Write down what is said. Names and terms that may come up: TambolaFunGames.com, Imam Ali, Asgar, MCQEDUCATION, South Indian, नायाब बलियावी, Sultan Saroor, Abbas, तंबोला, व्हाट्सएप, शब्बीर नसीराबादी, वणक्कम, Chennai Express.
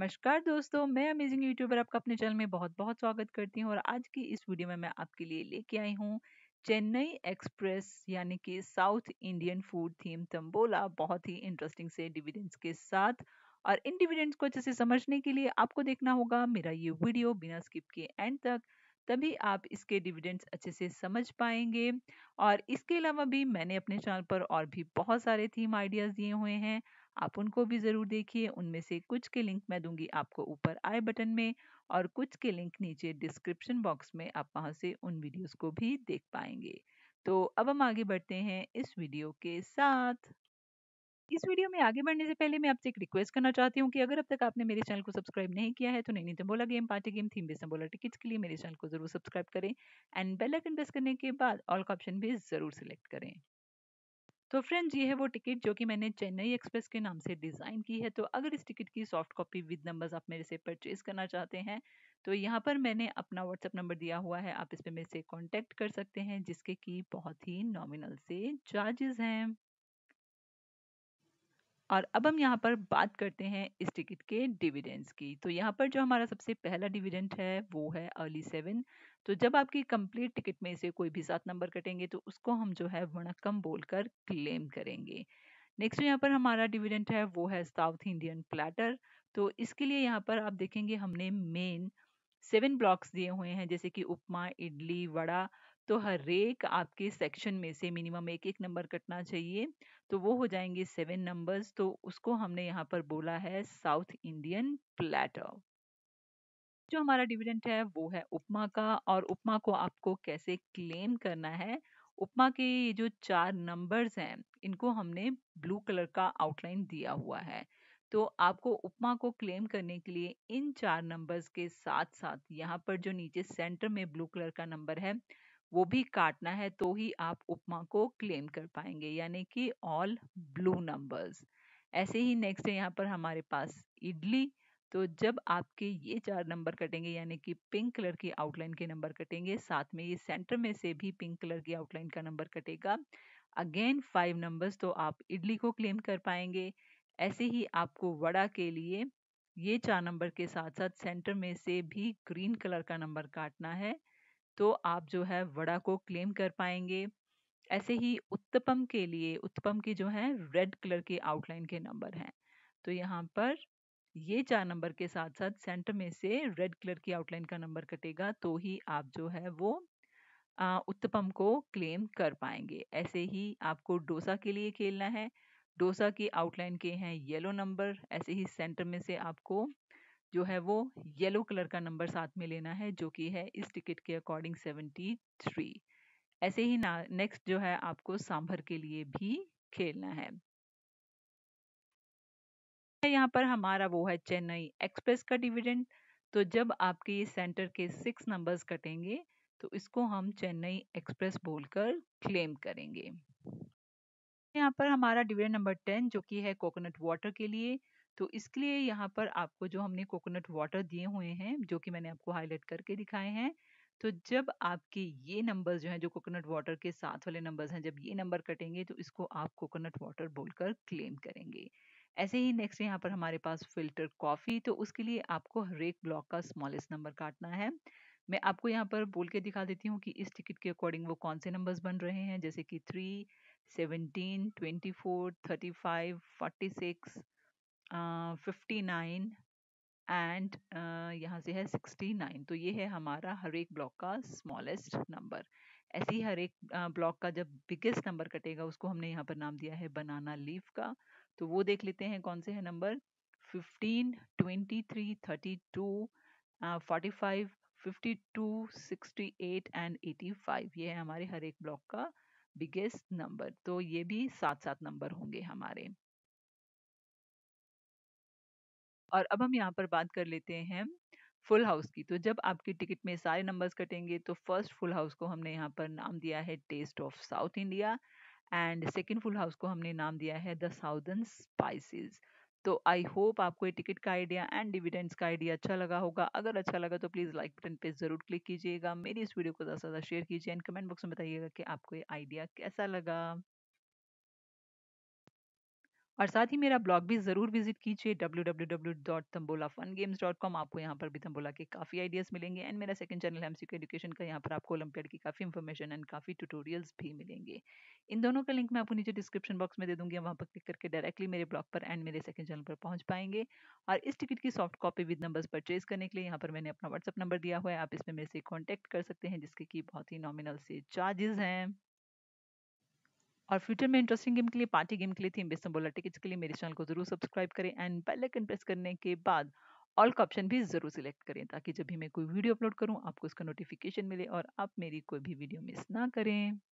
नमस्कार दोस्तों, मैं अमेजिंग यूट्यूबर आपका अपने चैनल में बहुत बहुत स्वागत करती हूँ। और आज की इस वीडियो में मैं आपके लिए लेके आई हूँ चेन्नई एक्सप्रेस यानी कि south Indian food theme तंबोला, बहुत ही इंटरेस्टिंग से डिविडेंड्स के साथ। और इन डिविडेंड्स को अच्छे से समझने के लिए आपको देखना होगा मेरा ये वीडियो बिना स्किप के एंड तक, तभी आप इसके डिविडेंड्स अच्छे से समझ पाएंगे। और इसके अलावा भी मैंने अपने चैनल पर और भी बहुत सारे थीम आइडियाज़ दिए हुए हैं, आप उनको भी ज़रूर देखिए। उनमें से कुछ के लिंक मैं दूंगी आपको ऊपर आई बटन में और कुछ के लिंक नीचे डिस्क्रिप्शन बॉक्स में, आप वहां से उन वीडियोस को भी देख पाएंगे। तो अब हम आगे बढ़ते हैं इस वीडियो के साथ। इस वीडियो में आगे बढ़ने से पहले मैं आपसे एक रिक्वेस्ट करना चाहती हूँ कि अगर अब तक आपने मेरे चैनल को सब्सक्राइब नहीं किया है तो नई तंबोला game, party game, theme based तंबोला tickets के लिए मेरे चैनल को जरूर सब्सक्राइब करें एंड बेल आइकन प्रेस करने के बाद ऑल का ऑप्शन भी जरूर सिलेक्ट करें। तो फ्रेंड्स, ये है वो टिकट जो कि मैंने चेन्नई एक्सप्रेस के नाम से डिज़ाइन की है। तो अगर इस टिकट की सॉफ्ट कॉपी विद नंबर्स आप मेरे से परचेज़ करना चाहते हैं तो यहाँ पर मैंने अपना व्हाट्सएप नंबर दिया हुआ है, आप इस पर मेरे से कांटेक्ट कर सकते हैं, जिसके की बहुत ही नॉमिनल से चार्जेस हैं। और अब हम यहाँ पर बात करते हैं इस टिकट के डिविडेंड्स की। तो यहाँ पर जो हमारा सबसे पहला डिविडेंड है वो है अर्ली 7। तो जब आपकी कंप्लीट टिकट में से कोई भी 7 नंबर कटेंगे तो उसको हम जो है वणक्कम बोलकर क्लेम करेंगे। नेक्स्ट यहाँ पर हमारा डिविडेंड है वो है साउथ इंडियन प्लेटर। तो इसके लिए यहाँ पर आप देखेंगे हमने मेन 7 ब्लॉक्स दिए हुए हैं, जैसे कि उपमा, इडली, वड़ा। तो हर एक आपके सेक्शन में से मिनिमम एक एक नंबर कटना चाहिए, तो वो हो जाएंगे 7 नंबर्स। तो उसको हमने यहाँ पर बोला है साउथ इंडियन प्लेटर। जो हमारा डिविडेंड है वो है उपमा का, और उपमा को आपको कैसे क्लेम करना है। उपमा के ये जो 4 नंबर्स हैं इनको हमने ब्लू कलर का आउटलाइन दिया हुआ है। तो आपको उपमा को क्लेम करने के लिए इन 4 नंबर्स के साथ साथ यहाँ पर जो नीचे सेंटर में ब्लू कलर का नंबर है वो भी काटना है, तो ही आप उपमा को क्लेम कर पाएंगे, यानी कि ऑल ब्लू नंबर्स। ऐसे ही नेक्स्ट है यहाँ पर हमारे पास इडली। तो जब आपके ये 4 नंबर कटेंगे, यानी कि पिंक कलर की आउटलाइन के नंबर कटेंगे, साथ में ये सेंटर में से भी पिंक कलर की आउटलाइन का नंबर कटेगा, अगेन 5 नंबर्स, तो आप इडली को क्लेम कर पाएंगे। ऐसे ही आपको वड़ा के लिए ये 4 नंबर के साथ साथ सेंटर में से भी ग्रीन कलर का नंबर काटना है, तो आप जो है वड़ा को क्लेम कर पाएंगे। ऐसे ही उत्तपम के लिए, उत्तपम की जो है रेड कलर के आउटलाइन के नंबर हैं, तो यहाँ पर ये 4 नंबर के साथ साथ सेंटर में से रेड कलर की आउटलाइन का नंबर कटेगा, तो ही आप जो है वो उत्तपम को क्लेम कर पाएंगे। ऐसे ही आपको डोसा के लिए खेलना है, डोसा की आउटलाइन के हैं येलो नंबर, ऐसे ही सेंटर में से आपको जो है वो येलो कलर का नंबर साथ में लेना है, जो कि है इस टिकट के अकॉर्डिंग 73। ऐसे ही नेक्स्ट जो है आपको सांभर के लिए भी खेलना है। यहाँ पर हमारा वो है चेन्नई एक्सप्रेस का डिविडेंड। तो जब आपके ये सेंटर के 6 नंबर्स कटेंगे तो इसको हम चेन्नई एक्सप्रेस बोलकर क्लेम करेंगे। यहाँ पर हमारा डिविडेंड नंबर 10 जो कि है कोकोनट वाटर के लिए। तो इसके लिए यहाँ पर आपको जो हमने कोकोनट वाटर दिए हुए हैं, जो कि मैंने आपको हाईलाइट करके दिखाए हैं, तो जब आपके ये नंबर्स जो हैं, जो कोकोनट वाटर के साथ वाले नंबर्स हैं, जब ये नंबर कटेंगे तो इसको आप कोकोनट वाटर बोलकर क्लेम करेंगे। ऐसे ही नेक्स्ट यहाँ पर हमारे पास फिल्टर कॉफ़ी। तो उसके लिए आपको हर एक ब्लॉक का स्मॉलेस्ट नंबर काटना है। मैं आपको यहाँ पर बोल के दिखा देती हूँ कि इस टिकट के अकॉर्डिंग वो कौन से नंबर्स बन रहे हैं, जैसे कि 3, 17, 24, 35, 46, 59 एंड यहाँ से है 69। तो ये है हमारा हर एक ब्लॉक का स्मॉलेस्ट नंबर। ऐसे ही हर एक ब्लॉक का जब बिगेस्ट नंबर कटेगा उसको हमने यहाँ पर नाम दिया है बनाना लीफ का। तो वो देख लेते हैं कौन से है नंबर, 15, 23, 32, 45, 52, 68 एंड 85। ये है हमारे हर एक ब्लॉक का बिगेस्ट नंबर। तो ये भी 7-7 नंबर होंगे हमारे। और अब हम यहाँ पर बात कर लेते हैं फुल हाउस की। तो जब आपकी टिकट में सारे नंबर्स कटेंगे तो फर्स्ट फुल हाउस को हमने यहाँ पर नाम दिया है taste of south India and second full house को हमने नाम दिया है द साउदर्न स्पाइसेस। तो आई होप आपको ये टिकट का आइडिया एंड डिविडेंड्स का आइडिया अच्छा लगा होगा। अगर अच्छा लगा तो प्लीज़ लाइक बटन पे ज़रूर क्लिक कीजिएगा, मेरी इस वीडियो को ज़्यादा से ज़्यादा शेयर कीजिए एंड कमेंट बॉक्स में बताइएगा कि आपको ये आइडिया कैसा लगा। और साथ ही मेरा ब्लॉग भी ज़रूर विजिट कीजिए www.tambolafun.com। आपको यहाँ पर भी तंबोला के काफ़ी आइडियाज़ मिलेंगे। एंड मेरा सेकंड चैनल एमसी एजुकेशन का, यहाँ पर आपको ओलंपियाड की काफ़ी इन्फॉर्मेशन एंड काफ़ी ट्यूटोरियल्स भी मिलेंगे। इन दोनों का लिंक मैं आपको नीचे डिस्क्रिप्शन बॉक्स में दे दूँगी। वहाँ पर क्लिक करके डायरेक्टली मेरे ब्लॉग पर एंड मेरे सेकंड चैनल पर पहुँच पाएंगे। और इस टिकट की soft copy with numbers purchase करने के लिए यहाँ पर मैंने अपना व्हाट्सअप नंबर दिया हुआ है। आप इसमें मेरे से कॉन्टैक्ट कर सकते हैं, जिसके कि बहुत ही नॉमिनल से चार्जेस हैं। और फ्यूचर में इंटरेस्टिंग गेम के लिए, पार्टी गेम के लिए, थीम बेस्ड तंबोला टिकट्स के लिए मेरे चैनल को जरूर सब्सक्राइब करें। एंड बेल आइकन प्रेस करने के बाद ऑल का ऑप्शन भी ज़रूर सिलेक्ट करें, ताकि जब भी मैं कोई वीडियो अपलोड करूं आपको उसका नोटिफिकेशन मिले और आप मेरी कोई भी वीडियो मिस ना करें।